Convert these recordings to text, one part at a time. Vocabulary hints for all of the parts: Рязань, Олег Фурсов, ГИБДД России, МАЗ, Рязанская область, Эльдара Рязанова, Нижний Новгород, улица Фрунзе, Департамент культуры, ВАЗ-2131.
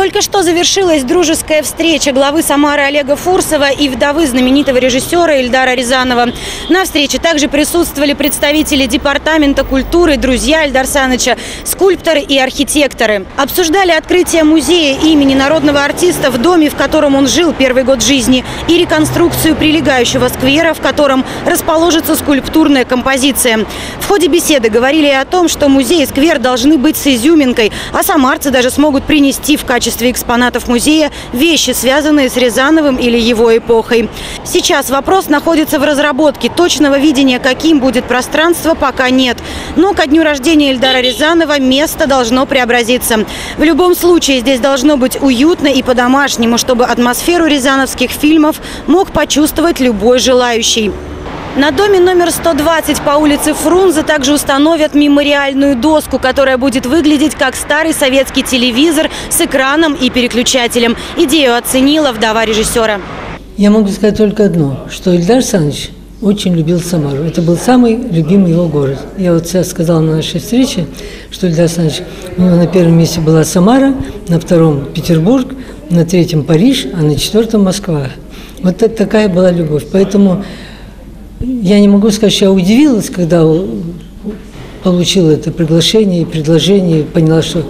Только что завершилась дружеская встреча главы Самары Олега Фурсова и вдовы знаменитого режиссера Эльдара Рязанова. На встрече также присутствовали представители Департамента культуры, друзья Эльдара Саныча, скульпторы и архитекторы. Обсуждали открытие музея имени народного артиста в доме, в котором он жил первый год жизни, и реконструкцию прилегающего сквера, в котором расположится скульптурная композиция. В ходе беседы говорили о том, что музей и сквер должны быть с изюминкой, а самарцы даже смогут принести в качестве экспонатов музея вещи, связанные с Рязановым или его эпохой. Сейчас вопрос находится в разработке. Точного видения, каким будет пространство, пока нет. Но ко дню рождения Эльдара Рязанова место должно преобразиться. В любом случае здесь должно быть уютно и по-домашнему, чтобы атмосферу рязановских фильмов мог почувствовать любой желающий. На доме номер 120 по улице Фрунзе также установят мемориальную доску, которая будет выглядеть как старый советский телевизор с экраном и переключателем. Идею оценила вдова режиссера. Я могу сказать только одно, что Эльдар Александрович очень любил Самару. Это был самый любимый его город. Я вот сейчас сказала на нашей встрече, что Эльдар Александрович, у него на первом месте была Самара, на втором – Петербург, на третьем – Париж, а на четвертом – Москва. Вот это такая была любовь. Поэтому я не могу сказать, что я удивилась, когда получила это приглашение и предложение, поняла, что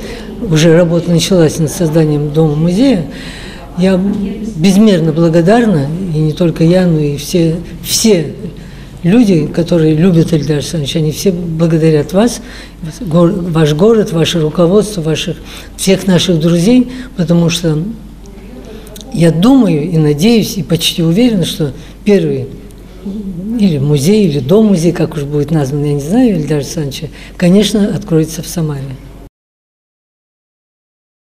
уже работа началась над созданием дома-музея. Я безмерно благодарна, и не только я, но и все люди, которые любят Эльдара Александровича, они все благодарят вас, ваш город, ваше руководство, всех наших друзей, потому что я думаю и надеюсь, и почти уверена, что первый или музей, или дом-музей, как уж будет назван, я не знаю, Эльдара Александровича, конечно, откроется в Самаре.